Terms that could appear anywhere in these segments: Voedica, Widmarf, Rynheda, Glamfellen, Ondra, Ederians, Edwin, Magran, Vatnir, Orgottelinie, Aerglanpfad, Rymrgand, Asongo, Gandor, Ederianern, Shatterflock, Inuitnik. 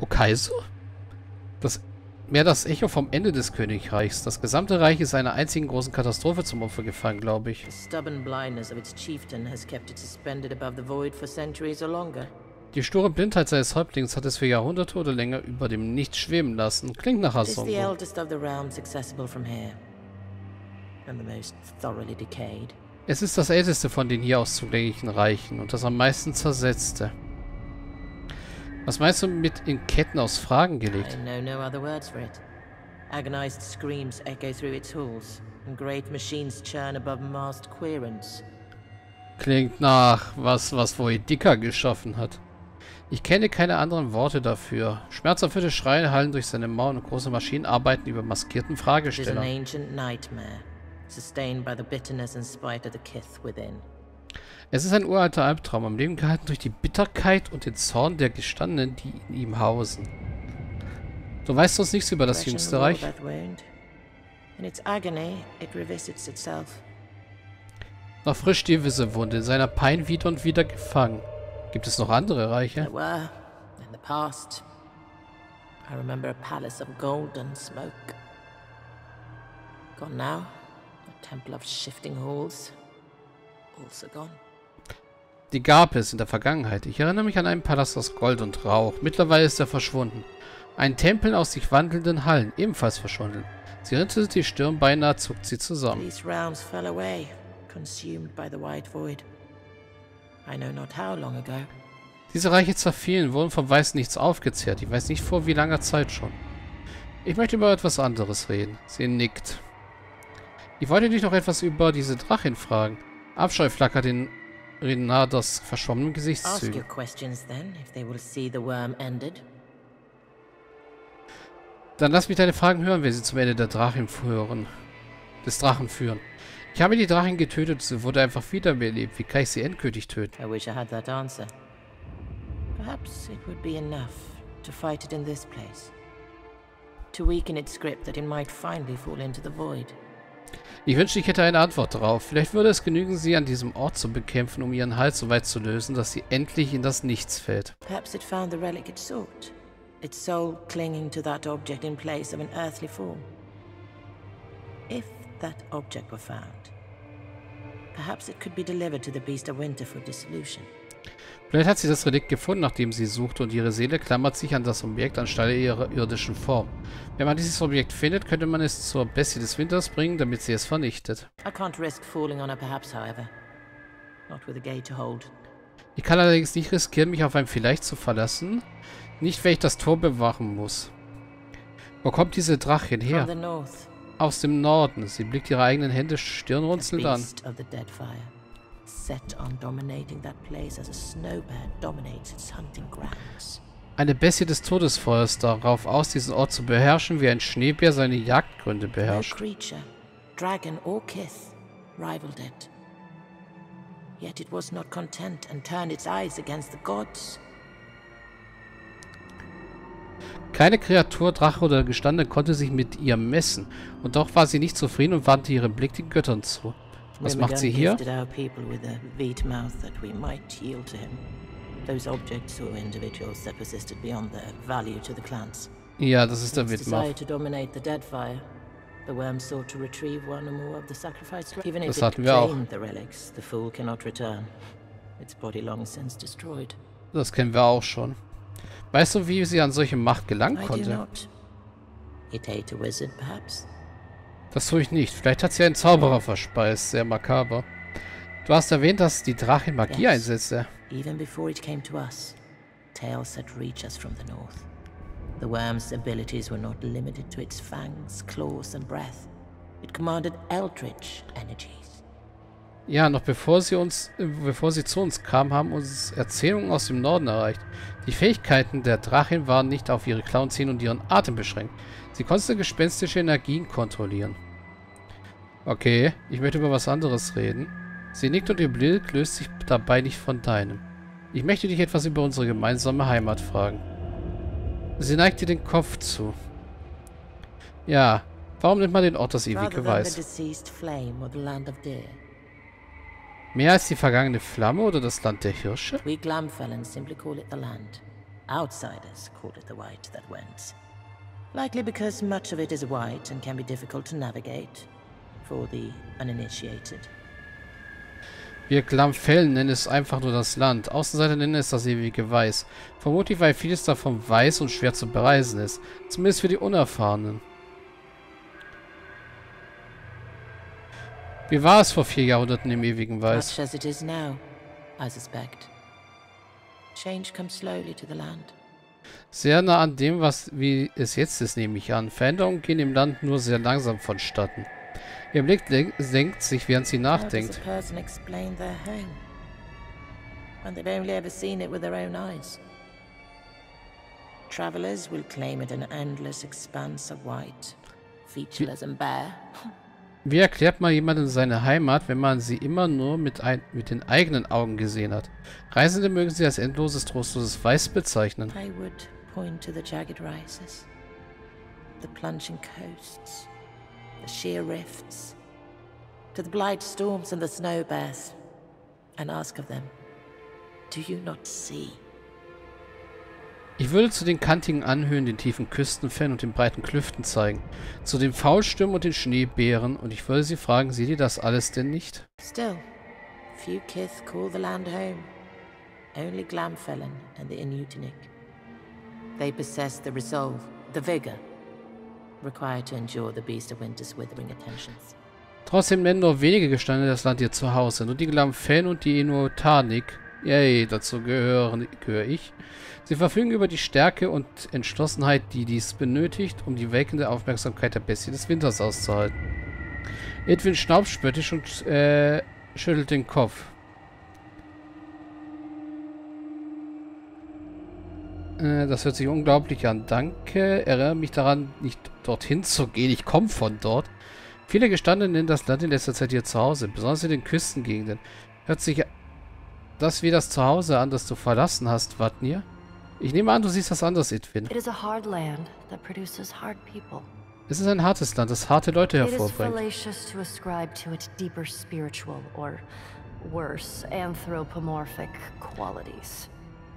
Okaiso? Das mehr das Echo vom Ende des Königreichs. Das gesamte Reich ist einer einzigen großen Katastrophe zum Opfer gefallen, glaube ich. Die sture Blindheit seines Häuptlings hat es für Jahrhunderte oder länger über dem Nichts schweben lassen. Klingt nach Asongo. Es ist das älteste von den hier aus zugänglichen Reichen und das am meisten zersetzte. Was meinst du mit in Ketten aus Fragen gelegt? Klingt nach was Voedica geschaffen hat. Ich kenne keine anderen Worte dafür. Schmerzerfüllte Schreie hallen durch seine Mauern und große Maschinen arbeiten über maskierten Fragesteller. Es ist ein uralter Albtraum, am Leben gehalten durch die Bitterkeit und den Zorn der Gestandenen, die in ihm hausen. Du weißt uns nichts über das jüngste Reich. Noch frisch die Wissewunde, in seiner Pein wieder und wieder gefangen. Gibt es noch andere Reiche? Gone now, a temple of shifting halls. Also gone. Die gab es in der Vergangenheit. Ich erinnere mich an einen Palast aus Gold und Rauch. Mittlerweile ist er verschwunden. Ein Tempel aus sich wandelnden Hallen, ebenfalls verschwunden. Sie ritzte die Stirn, beinahe zuckt sie zusammen. These realms fell away, consumed by the white void. I know not how long ago. Diese Reiche zerfielen, wurden vom weißen Nichts aufgezehrt. Ich weiß nicht vor wie langer Zeit schon. Ich möchte über etwas anderes reden. Sie nickt. Ich wollte dich noch etwas über diese Drachin fragen. Abscheu flackert in Rynhedas verschwommenen Gesichtszügen. Dann lass mich deine Fragen hören, wenn sie zum Ende der Drachin führen. Des Drachen führen. Ich habe die Drachin getötet, sie wurde einfach wiederbelebt. Wie kann ich sie endgültig töten? Ich wünschte, ich hätte eine Antwort darauf. Vielleicht würde es genügen, sie an diesem Ort zu bekämpfen, um ihren Hals so weit zu lösen, dass sie endlich in das Nichts fällt. Vielleicht hat sie das Relikt gefunden, nachdem sie suchte, und ihre Seele klammert sich an das Objekt anstelle ihrer irdischen Form. Wenn man dieses Objekt findet, könnte man es zur Bestie des Winters bringen, damit sie es vernichtet. Ich kann allerdings nicht riskieren, mich auf ein Vielleicht zu verlassen, nicht wenn ich das Tor bewachen muss. Wo kommt diese Drachin her? Aus dem Norden. Sie blickt ihre eigenen Hände stirnrunzelnd an. Eine Bestie des Todesfeuers, darauf aus, diesen Ort zu beherrschen, wie ein Schneebär seine Jagdgründe beherrscht. Keine Kreatur, Drache oder Gestandene konnte sich mit ihr messen, und doch war sie nicht zufrieden und wandte ihren Blick den Göttern zu. Was macht sie hier? Ja, das ist der Widmarf. Das hatten wir auch. Das kennen wir auch schon. Weißt du, wie sie an solche Macht gelangen konnte? Das tue ich nicht. Vielleicht hat sie einen Zauberer verspeist. Sehr makaber. Du hast erwähnt, dass die Drachin Magie einsetzte. Ja, noch bevor sie zu uns kam, haben uns Erzählungen aus dem Norden erreicht. Die Fähigkeiten der Drachin waren nicht auf ihre Klauenzähne und ihren Atem beschränkt. Sie konnte gespenstische Energien kontrollieren. Okay, ich möchte über was anderes reden. Sie nickt und ihr Blick löst sich dabei nicht von deinem. Ich möchte dich etwas über unsere gemeinsame Heimat fragen. Sie neigt dir den Kopf zu. Ja, warum nennt man den Ort das ewige Weiß? Mehr als die vergangene Flamme oder das Land der Hirsche? Outsiders called it the White that went. Likely because much of it is white and can be difficult to navigate for the uninitiated. Wir Glamfellen nennen es einfach nur das Land. Außenseiter nennen es das ewige Weiß. Vermutlich, weil vieles davon weiß und schwer zu bereisen ist. Zumindest für die Unerfahrenen. Wie war es vor 4 Jahrhunderten im ewigen Weiß? Much as it is now, I suspect. Change comes slowly to the land. Sehr nah an dem, was wie es jetzt ist, nehme ich an. Veränderungen gehen im Land nur sehr langsam vonstatten. Ihr Blick senkt sich, während sie nachdenkt. Wie erklärt man jemandem seine Heimat, wenn man sie immer nur mit den eigenen Augen gesehen hat? Reisende mögen sie als endloses, trostloses Weiß bezeichnen. I would point to the jagged rises, the plunging coasts. The sheer rifts, to the blight storms and the snow bears, and ask of them, do you not see? Ich würde zu den kantigen Anhöhen, den tiefen Küstenfällen und den breiten Klüften zeigen, zu den Faulstürmen und den Schneebären, und ich würde sie fragen, seht ihr das alles denn nicht? Still, few kith call the land home, only Glamfellen and the Inuitnik. They possess the resolve, the vigor. Trotzdem nennen nur wenige Gesteine das Land ihr Zuhause. Nur die Glamfellen und die Inuitanik, dazu gehöre ich. Sie verfügen über die Stärke und Entschlossenheit, die dies benötigt, um die welkende Aufmerksamkeit der Bestie des Winters auszuhalten. Edwin schnaubt spöttisch und schüttelt den Kopf. Das hört sich unglaublich an. Danke. Erinnere mich daran, nicht dorthin zu gehen. Ich komme von dort. Viele Gestandene nennen das Land in letzter Zeit ihr Zuhause, besonders in den Küstengegenden. Hört sich das wie das Zuhause an, das du verlassen hast, Vatnir? Ich nehme an, du siehst das anders, Edwin. Es ist ein hartes Land, das harte Leute hervorbringt.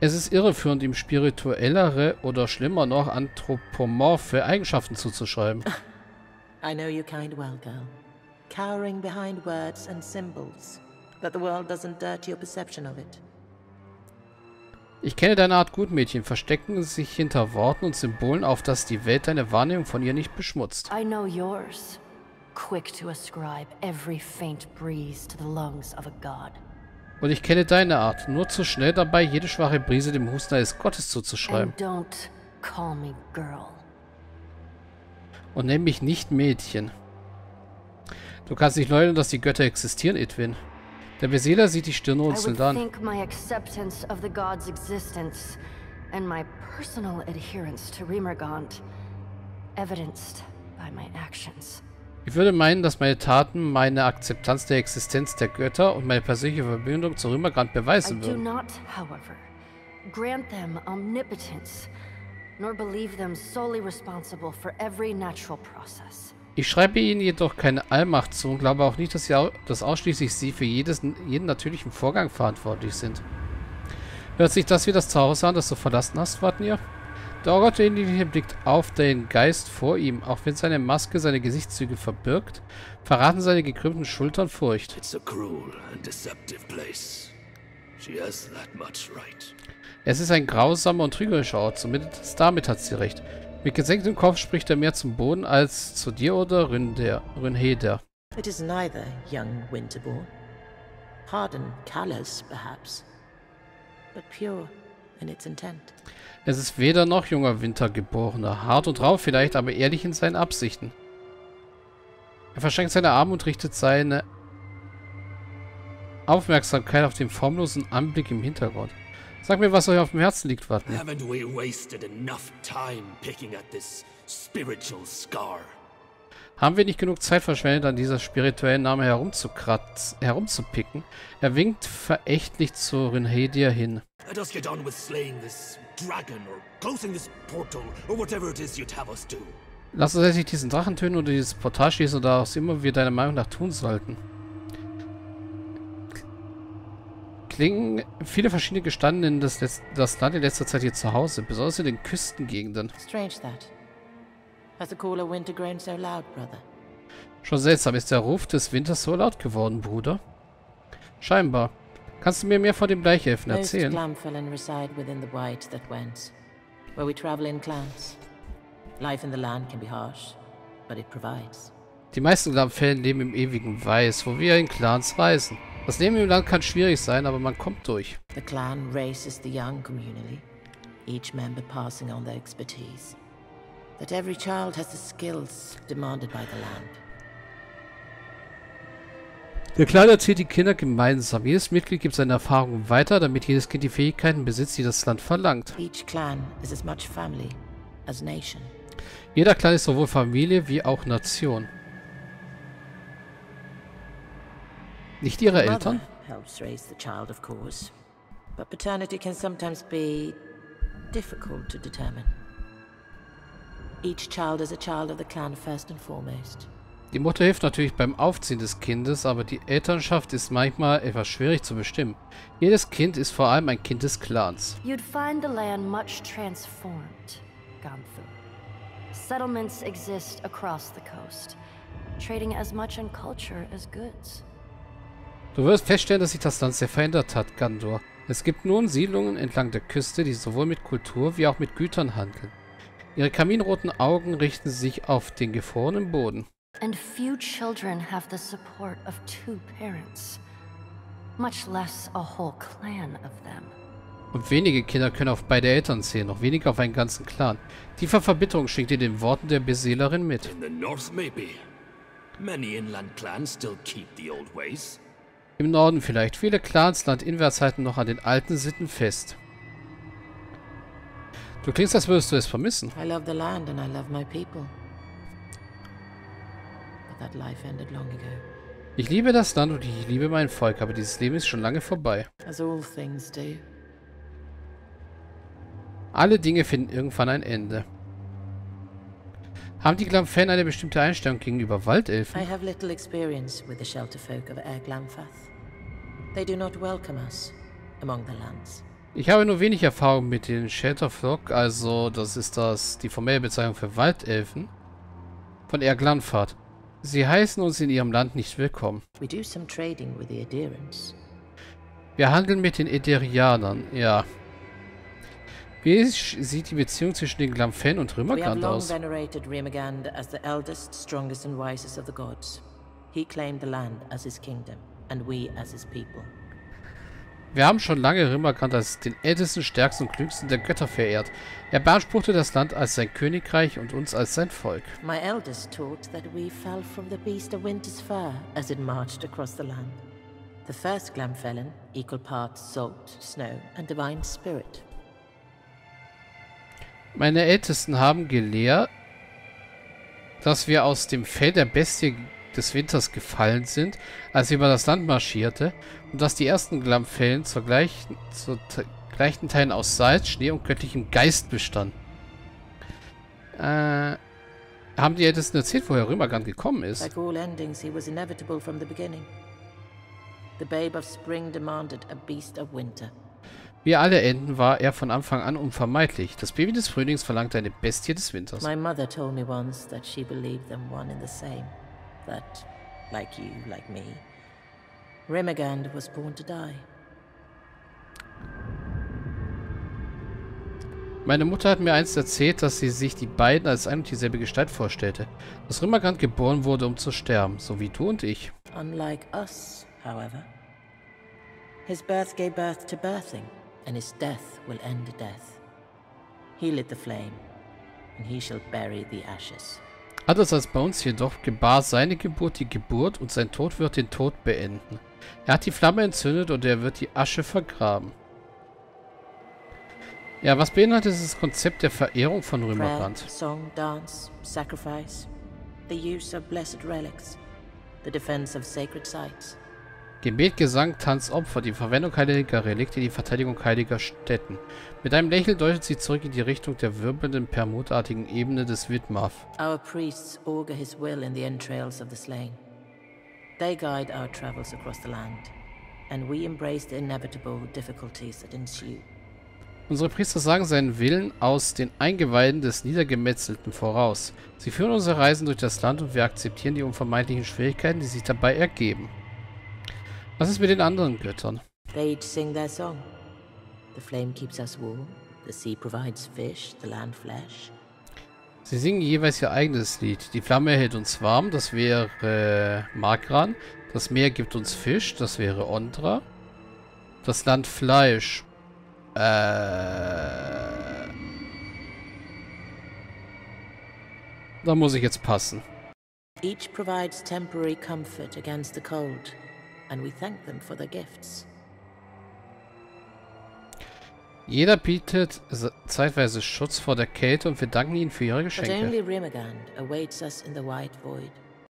Es ist irreführend, ihm spirituellere oder schlimmer noch anthropomorphe Eigenschaften zuzuschreiben. I know you kind well, girl. Cowering behind words and symbols, that the world doesn't dirt your perception of it. Ich kenne deine Art gut, Mädchen. Verstecken sich hinter Worten und Symbolen, auf dass die Welt deine Wahrnehmung von ihr nicht beschmutzt. I know yours. Quick to ascribe every faint breeze to the lungs of a god. Und ich kenne deine Art, nur zu schnell dabei, jede schwache Brise dem Husten eines Gottes zuzuschreiben. Und nenn mich nicht Mädchen. Du kannst nicht leugnen, dass die Götter existieren, Edwin. Der Beseeler sieht die Stirn runzelnd an. Ich würde meinen, dass meine Taten meine Akzeptanz der Existenz der Götter und meine persönliche Verbindung zu Rymrgand beweisen würden. Ich schreibe ihnen jedoch keine Allmacht zu und glaube auch nicht, dass ausschließlich sie für jeden natürlichen Vorgang verantwortlich sind. Hört sich das wie das Zuhause an, das du verlassen hast, Vatnir? Der Orgottelinie blickt auf den Geist vor ihm. Auch wenn seine Maske seine Gesichtszüge verbirgt, verraten seine gekrümmten Schultern Furcht. Es ist ein grausamer und trügerischer Ort, zumindest damit hat sie recht. Mit gesenktem Kopf spricht er mehr zum Boden als zu dir oder Rynheda. It is neither, young Winterborn. Hard and callous, perhaps, but pure. Es ist weder noch junger Wintergeborener, hart und rau vielleicht, aber ehrlich in seinen Absichten. Er verschränkt seine Arme und richtet seine Aufmerksamkeit auf den formlosen Anblick im Hintergrund. Sag mir, was euch auf dem Herzen liegt, Vatnir. Haben wir nicht genug Zeit verschwendet, an dieser spirituellen Name herumzupicken? Er winkt verächtlich zu Rynheda hin. Lass uns endlich diesen Drachen töten oder dieses Portal schließen oder was immer wir deiner Meinung nach tun sollten. Klingen viele verschiedene Gestalten das Land in letzter Zeit hier zu Hause, besonders in den Küstengegenden. Schon seltsam ist der Ruf des Winters so laut geworden, Bruder. Scheinbar. Kannst du mir mehr von dem Bleichhelfen erzählen? Die meisten Glamfellen leben im ewigen Weiß, wo wir in Clans reisen. Das Leben im Land kann schwierig sein, aber man kommt durch. The clan races the young communally, each member passing on their expertise. That every child has the skills demanded by the land. Der Clan erzählt die Kinder gemeinsam. Jedes Mitglied gibt seine Erfahrungen weiter, damit jedes Kind die Fähigkeiten besitzt, die das Land verlangt. Each clan is as much family as nation. Jeder Clan ist sowohl Familie wie auch Nation. Nicht ihre Eltern? Die Mutter hilft natürlich beim Aufziehen des Kindes, aber die Elternschaft ist manchmal etwas schwierig zu bestimmen. Jedes Kind ist vor allem ein Kind des Clans. You'd find the land much transformed, Gandor. Settlements exist across the coast, trading as much in culture as goods. Du wirst feststellen, dass sich das Land sehr verändert hat, Gandor. Es gibt nun Siedlungen entlang der Küste, die sowohl mit Kultur wie auch mit Gütern handeln. Ihre kaminroten Augen richten sich auf den gefrorenen Boden. And few children have the support of two parents, much less a whole clan of them. Und wenige Kinder können auf beide Eltern zählen, noch weniger auf einen ganzen Clan. Tiefe Verbitterung schwingt in den Worten der Beseelerin mit. In the north maybe. Many inland clans still keep the old ways. Im Norden vielleicht. Viele Clans landinwärts halten noch an den alten Sitten fest. Du klingst, als würdest du es vermissen. Ich liebe das Land und ich liebe mein Volk, aber dieses Leben ist schon lange vorbei. Alle Dinge finden irgendwann ein Ende. Haben die Glamfellen eine bestimmte Einstellung gegenüber Waldelfen? I have little experience with the Shatterflock of Aerglanpfad. They do not welcome us among the lands. Ich habe nur wenig Erfahrung mit den Shatterflock, also das ist die formelle Bezeichnung für Waldelfen von Aerglanpfad. Sie heißen uns in ihrem Land nicht willkommen. We do some trading with the Ederians. Wir handeln mit den Ederianern, ja. Wie sieht die Beziehung zwischen den Glamfellen und Rymrgand aus? Wir haben schon lange Rymrgand als den ältesten, stärksten und klügsten der Götter verehrt. Er beanspruchte das Land als sein Königreich und uns als sein Volk. The first Glamfellen equal parts salt, snow and divine spirit. Meine Ältesten haben gelehrt, dass wir aus dem Fell der Bestie des Winters gefallen sind, als sie über das Land marschierte, und dass die ersten Glamfellen zu gleichen Teilen aus Salz, Schnee und göttlichem Geist bestanden. Haben die Ältesten erzählt, woher Rymrgand gekommen ist? Wie alle Enden war er von Anfang an unvermeidlich. Das Baby des Frühlings verlangte eine Bestie des Winters. Meine Mutter hat mir einst erzählt, dass sie sich die beiden als ein und dieselbe Gestalt vorstellte. Dass Rymrgand geboren wurde, um zu sterben, so wie du und ich. Unlike us, however. His birth gave birth to birthing. And his death will end death. He lit the flame, and he shall bury the ashes. Anders als bei uns jedoch gebar seine Geburt die Geburt, und sein Tod wird den Tod beenden. Er hat die Flamme entzündet und er wird die Asche vergraben. Ja, was beinhaltet das Konzept der Verehrung von Rymrgand? Prayer, Song, Dance, Sacrifice, the use of blessed relics, the defense of sacred sites. Gebet, Gesang, Tanz, Opfer, die Verwendung heiliger Relikte, die Verteidigung heiliger Stätten. Mit einem Lächeln deutet sie zurück in die Richtung der wirbelnden, permutartigen Ebene des Widmarf. Our priests augur his will in the entrails of the slain. They guide our travels across the land, and we embrace the inevitable difficulties that ensue. Unsere Priester sagen seinen Willen aus den Eingeweiden des Niedergemetzelten voraus. Sie führen unsere Reisen durch das Land und wir akzeptieren die unvermeidlichen Schwierigkeiten, die sich dabei ergeben. Was ist mit den anderen Göttern? They each sing their song. The flame keeps us warm, the sea provides fish, the land flesh. Sie singen jeweils ihr eigenes Lied. Die Flamme hält uns warm, das wäre Magran. Das Meer gibt uns Fisch, das wäre Ondra. Das Land Fleisch. Da muss ich jetzt passen. Each provides temporary comfort against the cold, and we thank them for their gifts. Jeder bietet zeitweise Schutz vor der Kälte und wir danken ihnen für ihre Geschenke. But only Rymrgand awaits us in the white void.